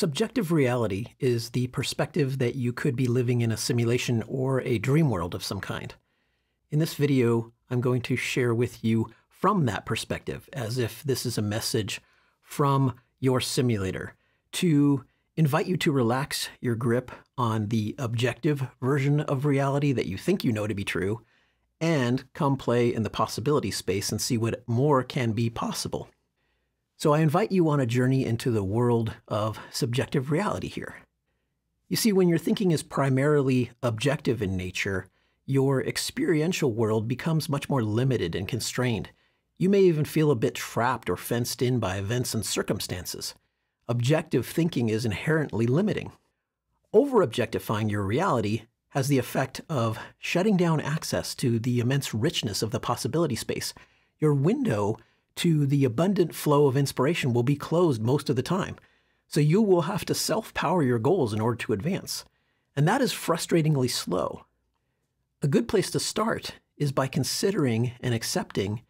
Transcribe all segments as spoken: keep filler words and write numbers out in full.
Subjective reality is the perspective that you could be living in a simulation or a dream world of some kind. In this video, I'm going to share with you from that perspective, as if this is a message from your simulator, to invite you to relax your grip on the objective version of reality that you think you know to be true, and come play in the possibility space and see what more can be possible. So I invite you on a journey into the world of subjective reality here. You see, when your thinking is primarily objective in nature, your experiential world becomes much more limited and constrained. You may even feel a bit trapped or fenced in by events and circumstances. Objective thinking is inherently limiting. Over-objectifying your reality has the effect of shutting down access to the immense richness of the possibility space. Your window to the abundant flow of inspiration will be closed most of the time, so you will have to self-power your goals in order to advance. And that is frustratingly slow. A good place to start is by considering and accepting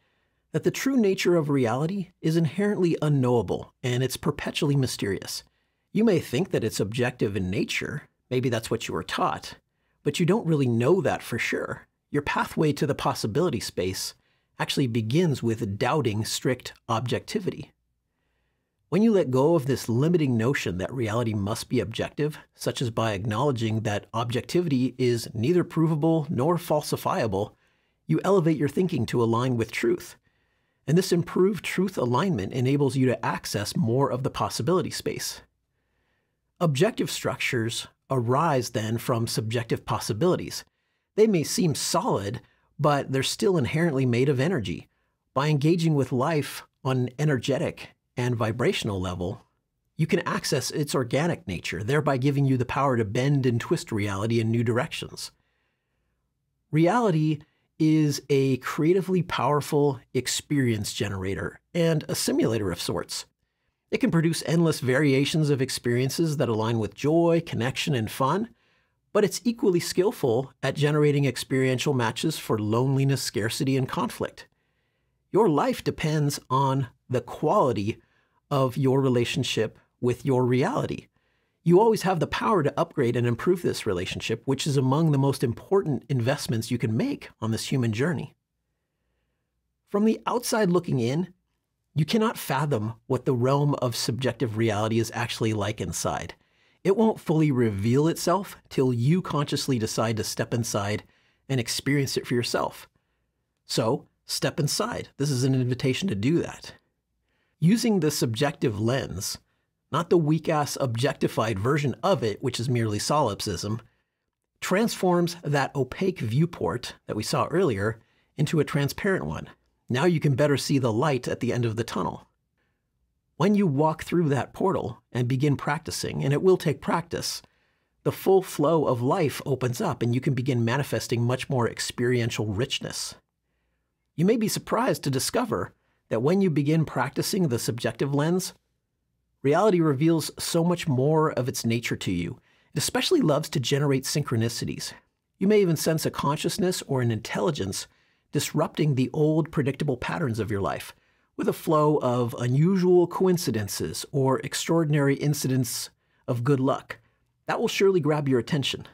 that the true nature of reality is inherently unknowable, and it's perpetually mysterious. You may think that it's objective in nature, maybe that's what you were taught, but you don't really know that for sure. Your pathway to the possibility space actually begins with doubting strict objectivity. When you let go of this limiting notion that reality must be objective, such as by acknowledging that objectivity is neither provable nor falsifiable, you elevate your thinking to align with truth. And this improved truth alignment enables you to access more of the possibility space. Objective structures arise then from subjective possibilities. They may seem solid, but they're still inherently made of energy. By engaging with life on an energetic and vibrational level, you can access its organic nature, thereby giving you the power to bend and twist reality in new directions. Reality is a creatively powerful experience generator and a simulator of sorts. It can produce endless variations of experiences that align with joy, connection, and fun, but it's equally skillful at generating experiential matches for loneliness, scarcity, and conflict. Your life depends on the quality of your relationship with your reality. You always have the power to upgrade and improve this relationship, which is among the most important investments you can make on this human journey. From the outside looking in, you cannot fathom what the realm of subjective reality is actually like inside. It won't fully reveal itself till you consciously decide to step inside and experience it for yourself. So, step inside. This is an invitation to do that. Using the subjective lens, not the weak-ass objectified version of it, which is merely solipsism, transforms that opaque viewport that we saw earlier into a transparent one. Now you can better see the light at the end of the tunnel. When you walk through that portal and begin practicing, and it will take practice, the full flow of life opens up and you can begin manifesting much more experiential richness. You may be surprised to discover that when you begin practicing the subjective lens, reality reveals so much more of its nature to you. It especially loves to generate synchronicities. You may even sense a consciousness or an intelligence disrupting the old predictable patterns of your life, with a flow of unusual coincidences or extraordinary incidents of good luck. That will surely grab your attention.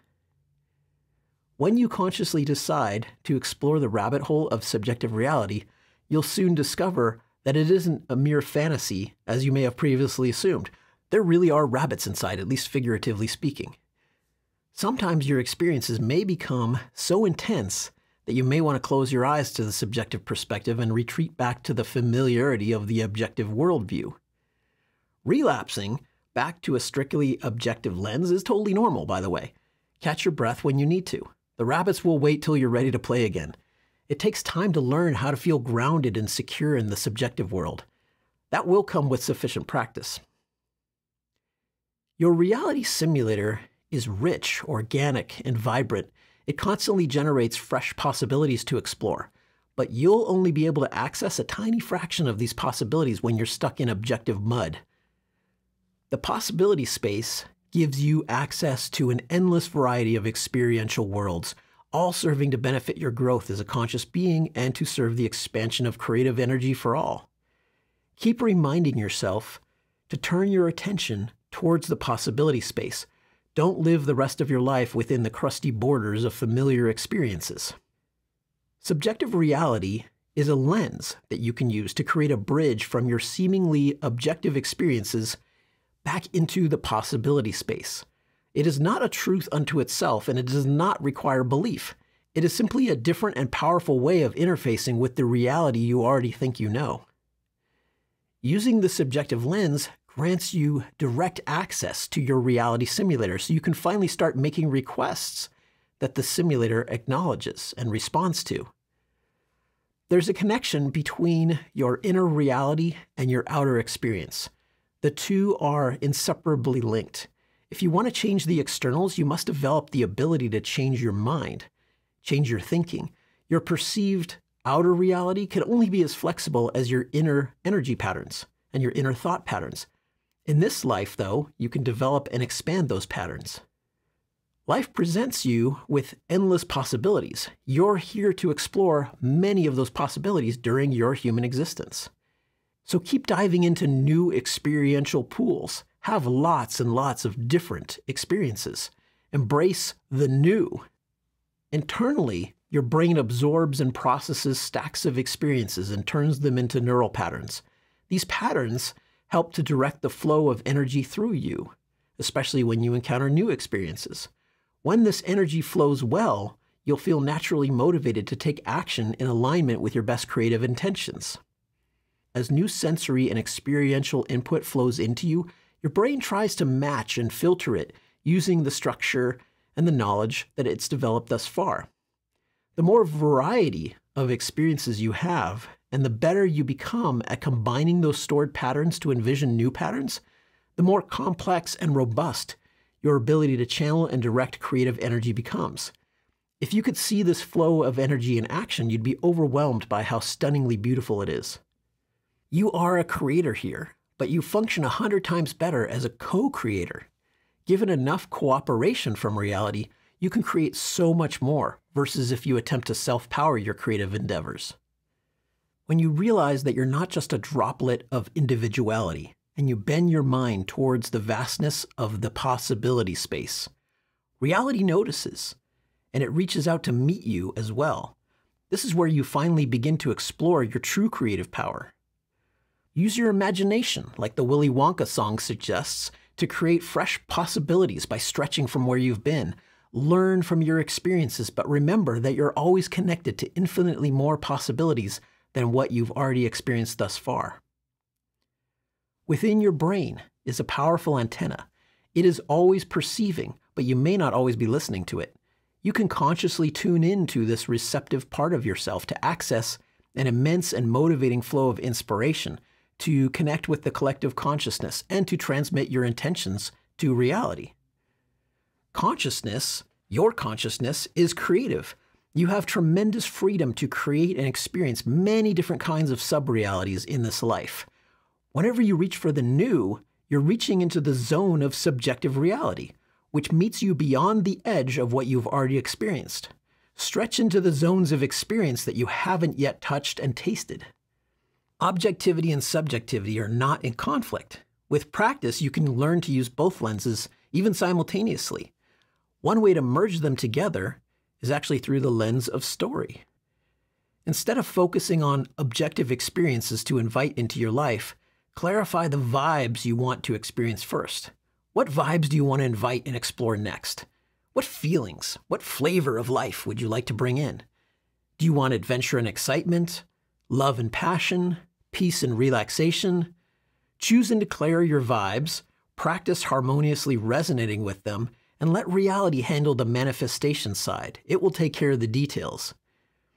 When you consciously decide to explore the rabbit hole of subjective reality, you'll soon discover that it isn't a mere fantasy, as you may have previously assumed. There really are rabbits inside, at least figuratively speaking. Sometimes your experiences may become so intense that you may want to close your eyes to the subjective perspective and retreat back to the familiarity of the objective worldview. Relapsing back to a strictly objective lens is totally normal, by the way. Catch your breath when you need to. The rabbits will wait till you're ready to play again. It takes time to learn how to feel grounded and secure in the subjective world. That will come with sufficient practice. Your reality simulator is rich, organic, and vibrant. It constantly generates fresh possibilities to explore, but you'll only be able to access a tiny fraction of these possibilities when you're stuck in objective mud. The possibility space gives you access to an endless variety of experiential worlds, all serving to benefit your growth as a conscious being and to serve the expansion of creative energy for all. Keep reminding yourself to turn your attention towards the possibility space. Don't live the rest of your life within the crusty borders of familiar experiences. Subjective reality is a lens that you can use to create a bridge from your seemingly objective experiences back into the possibility space. It is not a truth unto itself, and it does not require belief. It is simply a different and powerful way of interfacing with the reality you already think you know. Using the subjective lens grants you direct access to your reality simulator, so you can finally start making requests that the simulator acknowledges and responds to. There's a connection between your inner reality and your outer experience. The two are inseparably linked. If you want to change the externals, you must develop the ability to change your mind. Change your thinking. Your perceived outer reality can only be as flexible as your inner energy patterns and your inner thought patterns. In this life, though, you can develop and expand those patterns. Life presents you with endless possibilities. You're here to explore many of those possibilities during your human existence. So keep diving into new experiential pools. Have lots and lots of different experiences. Embrace the new. Internally, your brain absorbs and processes stacks of experiences and turns them into neural patterns. These patterns help to direct the flow of energy through you, especially when you encounter new experiences. When this energy flows well, you'll feel naturally motivated to take action in alignment with your best creative intentions. As new sensory and experiential input flows into you, your brain tries to match and filter it using the structure and the knowledge that it's developed thus far. The more variety of experiences you have, and the better you become at combining those stored patterns to envision new patterns, the more complex and robust your ability to channel and direct creative energy becomes. If you could see this flow of energy in action, you'd be overwhelmed by how stunningly beautiful it is. You are a creator here, but you function a hundred times better as a co-creator. Given enough cooperation from reality, you can create so much more versus if you attempt to self-power your creative endeavors. When you realize that you're not just a droplet of individuality, and you bend your mind towards the vastness of the possibility space, reality notices, and it reaches out to meet you as well. This is where you finally begin to explore your true creative power. Use your imagination, like the Willy Wonka song suggests, to create fresh possibilities by stretching from where you've been. Learn from your experiences, but remember that you're always connected to infinitely more possibilities than what you've already experienced thus far. Within your brain is a powerful antenna. It is always perceiving, but you may not always be listening to it. You can consciously tune into this receptive part of yourself to access an immense and motivating flow of inspiration, to connect with the collective consciousness, and to transmit your intentions to reality. Consciousness, your consciousness, is creative. You have tremendous freedom to create and experience many different kinds of sub-realities in this life. Whenever you reach for the new, you're reaching into the zone of subjective reality, which meets you beyond the edge of what you've already experienced. Stretch into the zones of experience that you haven't yet touched and tasted. Objectivity and subjectivity are not in conflict. With practice, you can learn to use both lenses, even simultaneously. One way to merge them together is actually through the lens of story. Instead of focusing on objective experiences to invite into your life, clarify the vibes you want to experience first. What vibes do you want to invite and explore next? What feelings, what flavor of life would you like to bring in? Do you want adventure and excitement? Love and passion, peace and relaxation? Choose and declare your vibes, practice harmoniously resonating with them, and let reality handle the manifestation side. It will take care of the details.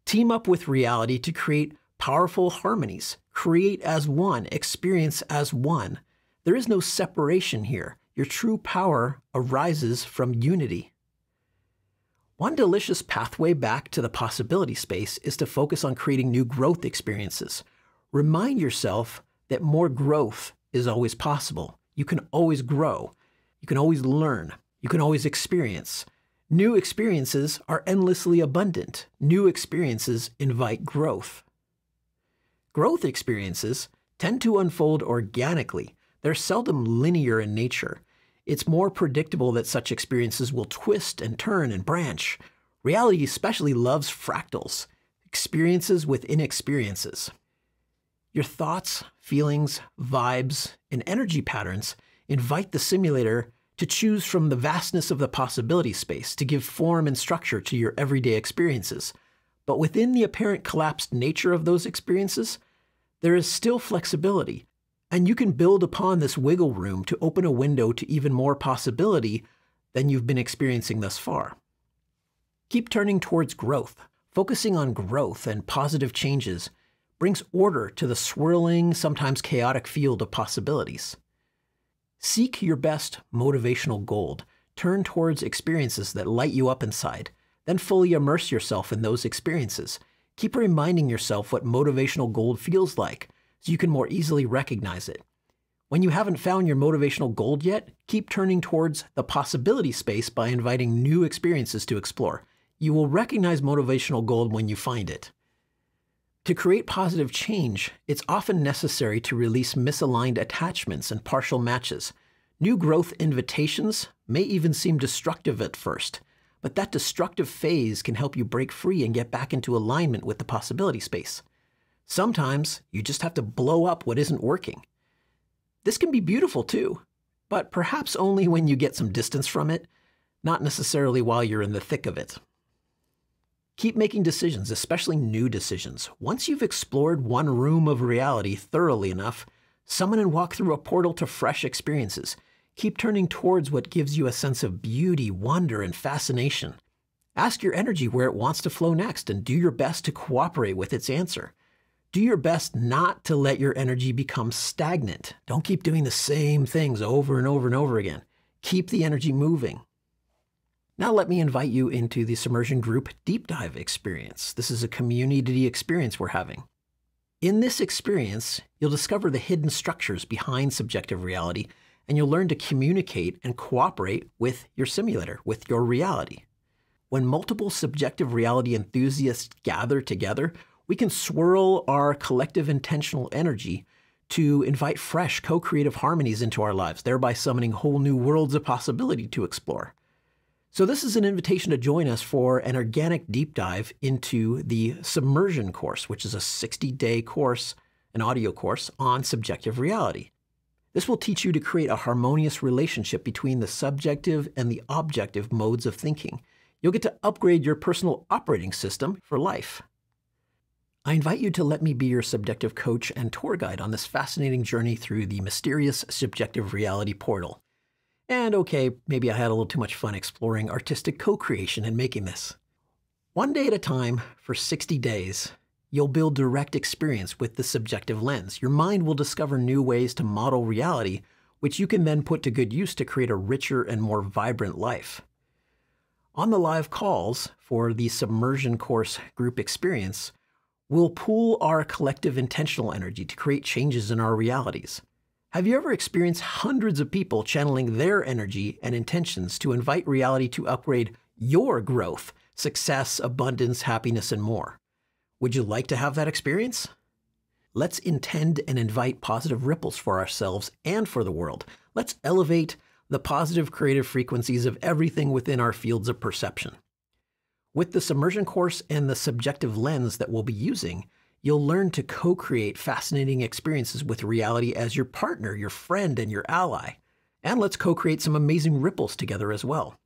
Team up with reality to create powerful harmonies. Create as one, experience as one. There is no separation here. Your true power arises from unity. One delicious pathway back to the possibility space is to focus on creating new growth experiences. Remind yourself that more growth is always possible. You can always grow. You can always learn. You can always experience. New experiences are endlessly abundant. New experiences invite growth. Growth experiences tend to unfold organically. they're seldom linear in nature. It's more predictable that such experiences will twist and turn and branch. Reality especially loves fractals, experiences within experiences. Your thoughts, feelings, vibes, and energy patterns invite the simulator to choose from the vastness of the possibility space to give form and structure to your everyday experiences. But within the apparent collapsed nature of those experiences, there is still flexibility. And you can build upon this wiggle room to open a window to even more possibility than you've been experiencing thus far. Keep turning towards growth. Focusing on growth and positive changes brings order to the swirling, sometimes chaotic field of possibilities. Seek your best motivational gold. Turn towards experiences that light you up inside. Then fully immerse yourself in those experiences. Keep reminding yourself what motivational gold feels like, so you can more easily recognize it. When you haven't found your motivational gold yet, keep turning towards the possibility space by inviting new experiences to explore. You will recognize motivational gold when you find it. To create positive change, it's often necessary to release misaligned attachments and partial matches. New growth invitations may even seem destructive at first, but that destructive phase can help you break free and get back into alignment with the possibility space. Sometimes you just have to blow up what isn't working. This can be beautiful too, but perhaps only when you get some distance from it, not necessarily while you're in the thick of it. Keep making decisions, especially new decisions. Once you've explored one room of reality thoroughly enough, summon and walk through a portal to fresh experiences. Keep turning towards what gives you a sense of beauty, wonder, and fascination. Ask your energy where it wants to flow next and do your best to cooperate with its answer. Do your best not to let your energy become stagnant. Don't keep doing the same things over and over and over again. Keep the energy moving. Now let me invite you into the Submersion Group Deep Dive experience. This is a community experience we're having. In this experience, you'll discover the hidden structures behind subjective reality, and you'll learn to communicate and cooperate with your simulator, with your reality. When multiple subjective reality enthusiasts gather together, we can swirl our collective intentional energy to invite fresh co-creative harmonies into our lives, thereby summoning whole new worlds of possibility to explore. So this is an invitation to join us for an organic deep dive into the Submersion course, which is a sixty-day course, an audio course on subjective reality. This will teach you to create a harmonious relationship between the subjective and the objective modes of thinking. You'll get to upgrade your personal operating system for life. I invite you to let me be your subjective coach and tour guide on this fascinating journey through the mysterious subjective reality portal. And okay, maybe I had a little too much fun exploring artistic co-creation and making this. One day at a time, for sixty days, you'll build direct experience with the subjective lens. Your mind will discover new ways to model reality, which you can then put to good use to create a richer and more vibrant life. On the live calls for the Submersion course group experience, we'll pool our collective intentional energy to create changes in our realities. Have you ever experienced hundreds of people channeling their energy and intentions to invite reality to upgrade your growth, success, abundance, happiness, and more? Would you like to have that experience? Let's intend and invite positive ripples for ourselves and for the world. Let's elevate the positive creative frequencies of everything within our fields of perception. With the Submersion course and the subjective lens that we'll be using, you'll learn to co-create fascinating experiences with reality as your partner, your friend, and your ally. And let's co-create some amazing ripples together as well.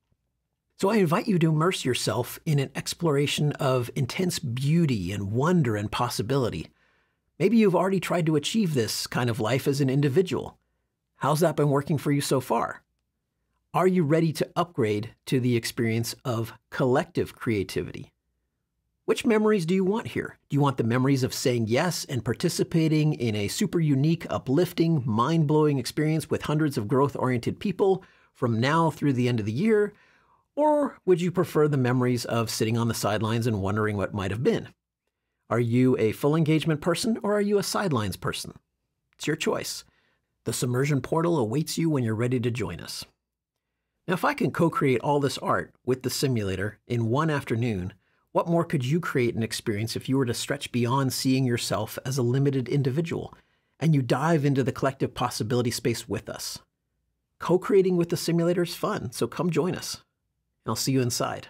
So I invite you to immerse yourself in an exploration of intense beauty and wonder and possibility. Maybe you've already tried to achieve this kind of life as an individual. How's that been working for you so far? Are you ready to upgrade to the experience of collective creativity? Which memories do you want here? Do you want the memories of saying yes and participating in a super unique, uplifting, mind-blowing experience with hundreds of growth-oriented people from now through the end of the year? Or would you prefer the memories of sitting on the sidelines and wondering what might have been? Are you a full engagement person or are you a sidelines person? It's your choice. The Submersion portal awaits you when you're ready to join us. Now, if I can co-create all this art with the simulator in one afternoon, what more could you create and experience if you were to stretch beyond seeing yourself as a limited individual and you dive into the collective possibility space with us. Co-creating with the simulator is fun, so come join us. I'll see you inside.